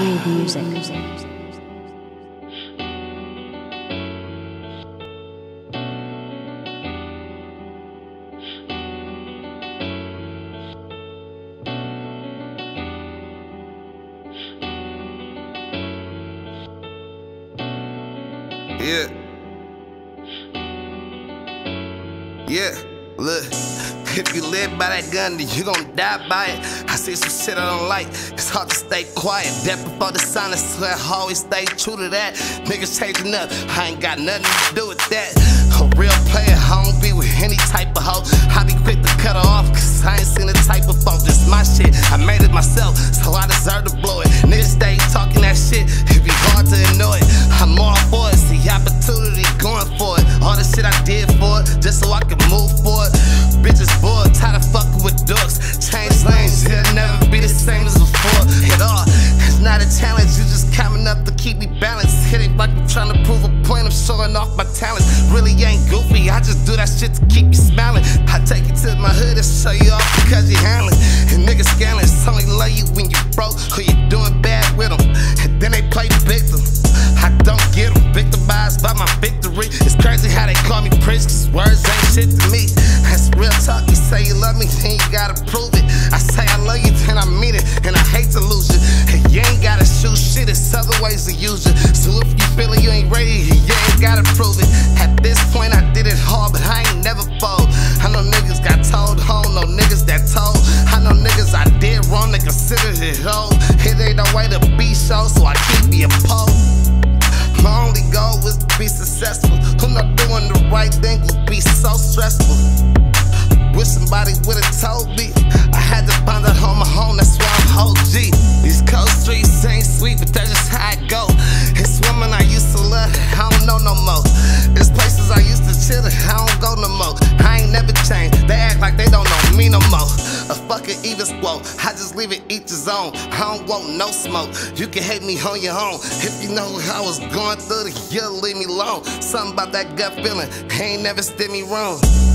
Read music. Yeah. Yeah, look. If you live by that gun, then you gon' die by it. I see some shit I don't like, it's hard to stay quiet. Death before the silence, so I always stay true to that. Niggas changing up, I ain't got nothing to do with that. A real player, I don't be with any type of hoe. I be quick to cut her off, cause I ain't seen the type of folk. This my shit, I made it myself, so I deserve to blow it. Niggas stay talking that shit, it be hard to ignore it. I'm all for it, see opportunity, going for it. All the shit I did for it, just so I could move for it. Bitches bored, tired of fucking with dorks. Change lanes, it'll never be the same as before at all. It's not a challenge, you just coming up to keep me balanced. Hitting like I'm trying to prove a point, I'm showing off my talents. Really ain't goofy, I just do that shit to keep me smiling. I take it to my hood and show you off because you handling. And niggas scaling, it's only love you when you broke or you doing bad with them. And then they play victim, I don't get them. Victimized by my victory. It's crazy how they call me Prince, cause words ain't shit to me. That's real talk, you say you love me, then you gotta prove it. I say I love you, then I mean it, and I hate to lose you. And you ain't gotta shoot shit, it's other ways to use it. So if you feelin' you ain't ready, you ain't gotta prove it. At this point, I did it hard, but I ain't never fold. I know niggas got told, home, no niggas that told. I know niggas I did wrong, they considered it old. It ain't no way to be show, so I keep me a pole. My only goal was to be successful. Who not doing the right thing would be so stressful. Wish somebody would've told me. I had to find out on my own, that's why I'm OG. These cold streets ain't sweet, but that's just how it go. It's women I used to love, I don't know no more. It's places I used to chill, I don't go no more. I ain't never changed, they act like they don't know me no more. A fucking even squad, I just leave it each his own. I don't want no smoke, you can hate me on your own. If you know I was going through it, you'll leave me alone. Something about that gut feeling, ain't never steer me wrong.